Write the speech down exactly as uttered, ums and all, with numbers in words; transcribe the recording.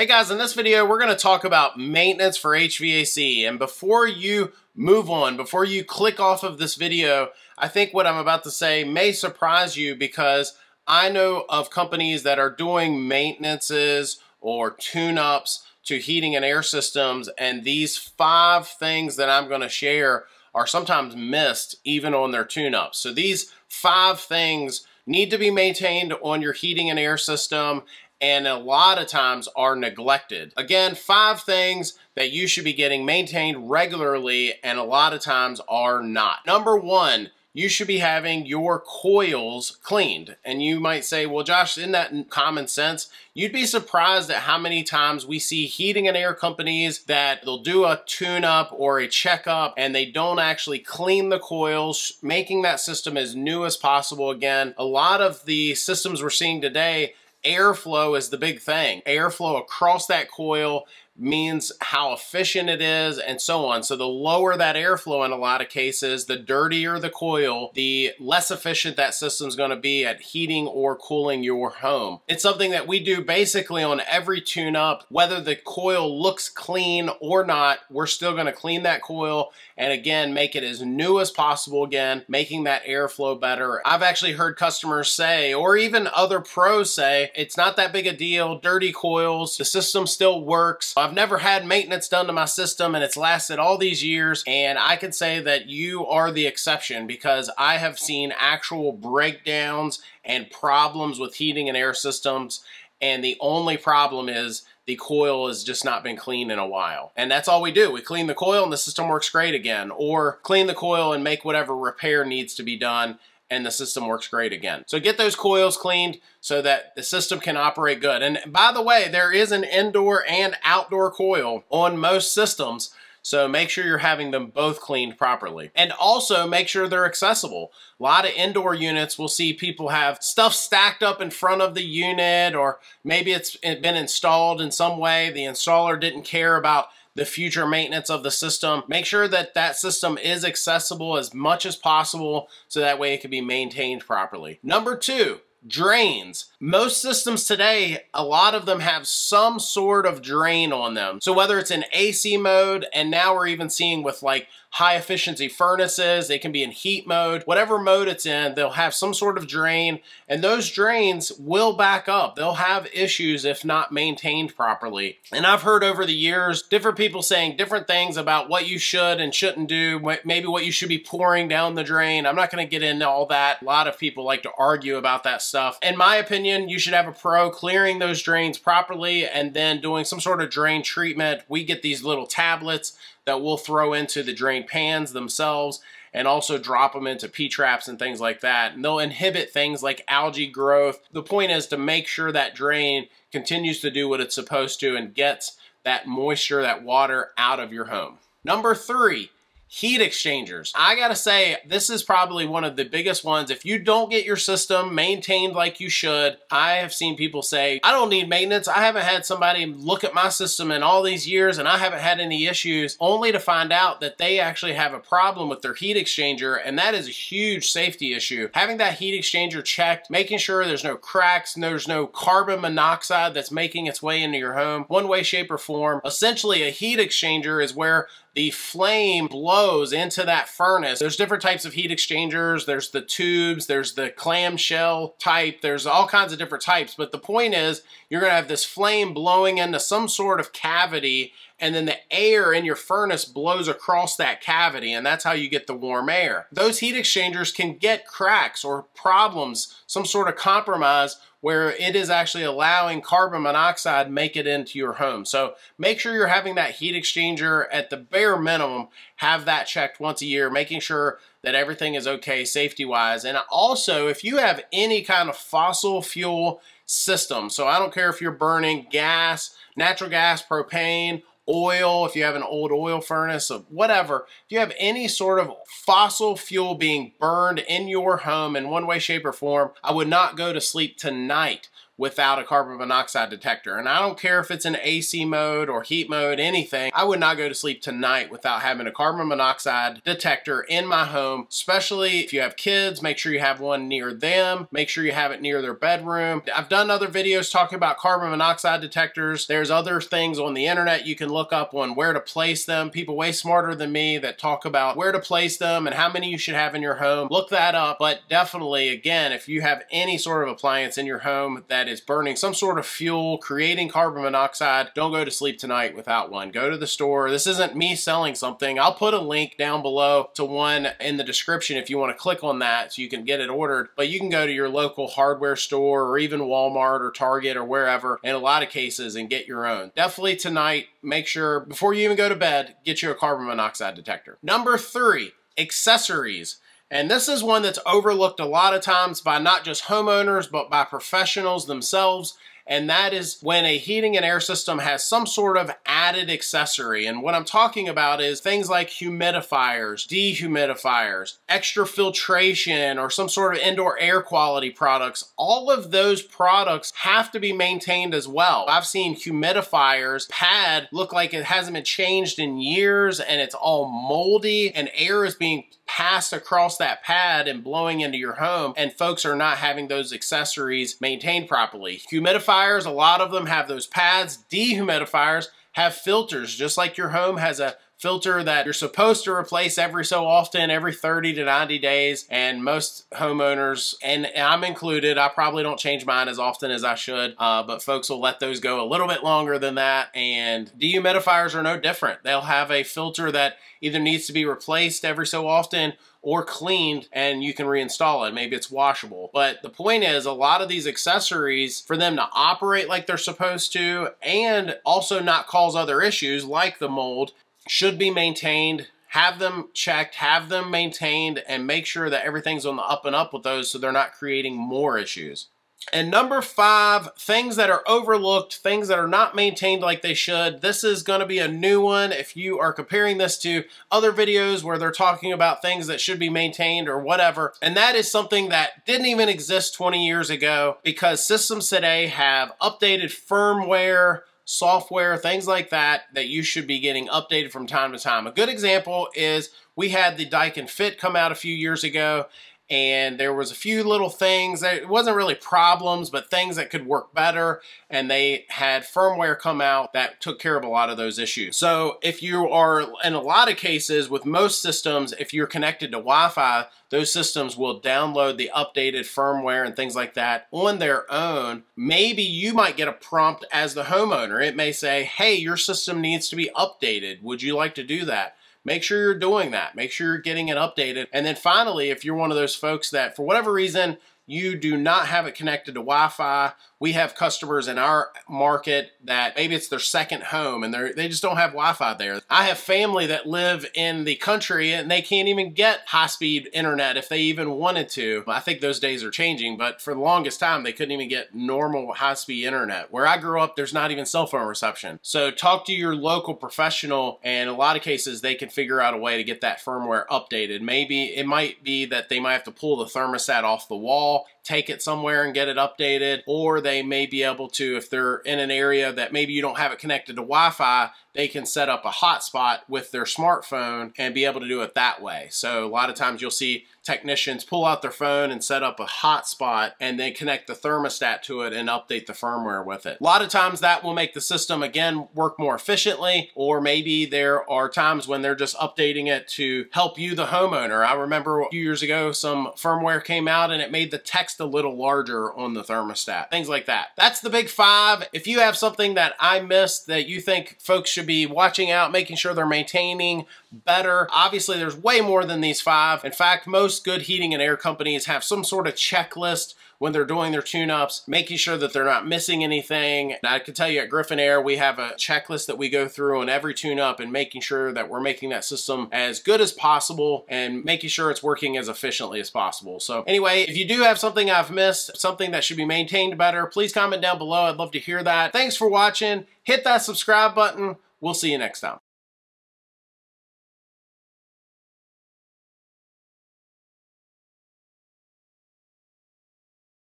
Hey guys, in this video, we're going to talk about maintenance for H V A C. And before you move on, before you click off of this video, I think what I'm about to say may surprise you because I know of companies that are doing maintenances or tune-ups to heating and air systems. And these five things that I'm going to share are sometimes missed even on their tune-ups. So these five things need to be maintained on your heating and air system, and a lot of times are neglected. Again, five things that you should be getting maintained regularly and a lot of times are not. Number one, you should be having your coils cleaned. And you might say, well, Josh, isn't that common sense? You'd be surprised at how many times we see heating and air companies that they'll do a tune-up or a checkup and they don't actually clean the coils, making that system as new as possible. Again, a lot of the systems we're seeing today, airflow is the big thing. Airflow across that coil means how efficient it is and so on. So the lower that airflow in a lot of cases, the dirtier the coil, the less efficient that system's going to be at heating or cooling your home. It's something that we do basically on every tune-up. Whether the coil looks clean or not, we're still going to clean that coil and again, make it as new as possible again, making that airflow better. I've actually heard customers say, or even other pros say, it's not that big a deal, dirty coils, the system still works. I've never had maintenance done to my system and it's lasted all these years. And I can say that you are the exception because I have seen actual breakdowns and problems with heating and air systems. And the only problem is the coil has just not been cleaned in a while. And that's all we do. We clean the coil and the system works great again, or clean the coil and make whatever repair needs to be done, and the system works great again. So get those coils cleaned so that the system can operate good. And by the way, there is an indoor and outdoor coil on most systems, so make sure you're having them both cleaned properly. And also make sure they're accessible. A lot of indoor units will see people have stuff stacked up in front of the unit, or maybe it's been installed in some way. The installer didn't care about the future maintenance of the system. Make sure that that system is accessible as much as possible so that way it can be maintained properly. Number two, drains. Most systems today, a lot of them have some sort of drain on them. So whether it's in A C mode, and now we're even seeing with like high efficiency furnaces, they can be in heat mode, whatever mode it's in, they'll have some sort of drain, and those drains will back up. They'll have issues if not maintained properly. And I've heard over the years, different people saying different things about what you should and shouldn't do, maybe what you should be pouring down the drain. I'm not going to get into all that. A lot of people like to argue about that stuff. In my opinion, you should have a pro clearing those drains properly and then doing some sort of drain treatment. We get these little tablets that we'll throw into the drain pans themselves and also drop them into P-traps and things like that. And they'll inhibit things like algae growth. The point is to make sure that drain continues to do what it's supposed to and gets that moisture, that water out of your home. Number three, heat exchangers. I gotta say, this is probably one of the biggest ones. If you don't get your system maintained like you should, I have seen people say, I don't need maintenance. I haven't had somebody look at my system in all these years and I haven't had any issues, only to find out that they actually have a problem with their heat exchanger, and that is a huge safety issue. Having that heat exchanger checked, making sure there's no cracks, there's no carbon monoxide that's making its way into your home, one way, shape, or form. Essentially, a heat exchanger is where the flame blows into that furnace. There's different types of heat exchangers. There's the tubes, there's the clamshell type, there's all kinds of different types. But the point is, you're gonna have this flame blowing into some sort of cavity, and then the air in your furnace blows across that cavity, and that's how you get the warm air. Those heat exchangers can get cracks or problems, some sort of compromise where it is actually allowing carbon monoxide make it into your home. So make sure you're having that heat exchanger at the bare minimum, have that checked once a year, making sure that everything is okay safety-wise. And also, if you have any kind of fossil fuel system, so I don't care if you're burning gas, natural gas, propane, oil, if you have an old oil furnace, or whatever, if you have any sort of fossil fuel being burned in your home in one way, shape, or form, I would not go to sleep tonight without a carbon monoxide detector. And I don't care if it's in A C mode or heat mode, anything, I would not go to sleep tonight without having a carbon monoxide detector in my home, especially if you have kids. Make sure you have one near them. Make sure you have it near their bedroom. I've done other videos talking about carbon monoxide detectors. There's other things on the internet you can look up on where to place them. People way smarter than me that talk about where to place them and how many you should have in your home. Look that up. But definitely, again, if you have any sort of appliance in your home that is burning some sort of fuel, creating carbon monoxide, don't go to sleep tonight without one. Go to the store. This isn't me selling something. I'll put a link down below to one in the description if you want to click on that so you can get it ordered. But you can go to your local hardware store or even Walmart or Target or wherever in a lot of cases and get your own. Definitely tonight, make sure before you even go to bed, get you a carbon monoxide detector. Number three, accessories. And this is one that's overlooked a lot of times by not just homeowners, but by professionals themselves. And that is when a heating and air system has some sort of added accessory. And what I'm talking about is things like humidifiers, dehumidifiers, extra filtration, or some sort of indoor air quality products. All of those products have to be maintained as well. I've seen humidifiers pad look like it hasn't been changed in years and it's all moldy and air is being passed across that pad and blowing into your home, and folks are not having those accessories maintained properly. Humidifiers, a lot of them have those pads. Dehumidifiers have filters, just like your home has a filter that you're supposed to replace every so often, every thirty to ninety days. And most homeowners, and I'm included, I probably don't change mine as often as I should, uh, but folks will let those go a little bit longer than that. And dehumidifiers are no different. They'll have a filter that either needs to be replaced every so often or cleaned, and you can reinstall it. Maybe it's washable. But the point is, a lot of these accessories, for them to operate like they're supposed to and also not cause other issues like the mold, should be maintained. Have them checked, have them maintained, and make sure that everything's on the up and up with those so they're not creating more issues. And number five, things that are overlooked, things that are not maintained like they should. This is going to be a new one if you are comparing this to other videos where they're talking about things that should be maintained or whatever. And that is something that didn't even exist twenty years ago, because systems today have updated firmware, software, things like that, that you should be getting updated from time to time. A good example is we had the Daikin Fit come out a few years ago, and there was a few little things that, it wasn't really problems, but things that could work better. And they had firmware come out that took care of a lot of those issues. So if you are, in a lot of cases with most systems, if you're connected to Wi-Fi, those systems will download the updated firmware and things like that on their own. Maybe you might get a prompt as the homeowner. It may say, hey, your system needs to be updated. Would you like to do that? Make sure you're doing that. Make sure you're getting it updated. And then finally, if you're one of those folks that for whatever reason, you do not have it connected to Wi-Fi, we have customers in our market that maybe it's their second home and they just don't have Wi-Fi there. I have family that live in the country and they can't even get high-speed internet if they even wanted to. I think those days are changing, but for the longest time, they couldn't even get normal high-speed internet. Where I grew up, there's not even cell phone reception. So talk to your local professional, and in a lot of cases, they can figure out a way to get that firmware updated. Maybe it might be that they might have to pull the thermostat off the wall, take it somewhere and get it updated, or they may be able to, if they're in an area that maybe you don't have it connected to Wi-Fi, they can set up a hotspot with their smartphone and be able to do it that way. So a lot of times you'll see technicians pull out their phone and set up a hotspot and then connect the thermostat to it and update the firmware with it. A lot of times that will make the system, again, work more efficiently, or maybe there are times when they're just updating it to help you, the homeowner. I remember a few years ago, some firmware came out and it made the text a little larger on the thermostat, things like that. That's the big five. If you have something that I missed that you think folks should be watching out, making sure they're maintaining better, obviously there's way more than these five. In fact, most Most good heating and air companies have some sort of checklist when they're doing their tune-ups, making sure that they're not missing anything. And I can tell you at Griffin Air, we have a checklist that we go through on every tune-up and making sure that we're making that system as good as possible and making sure it's working as efficiently as possible. So anyway, if you do have something I've missed, something that should be maintained better, please comment down below. I'd love to hear that. Thanks for watching. Hit that subscribe button. We'll see you next time.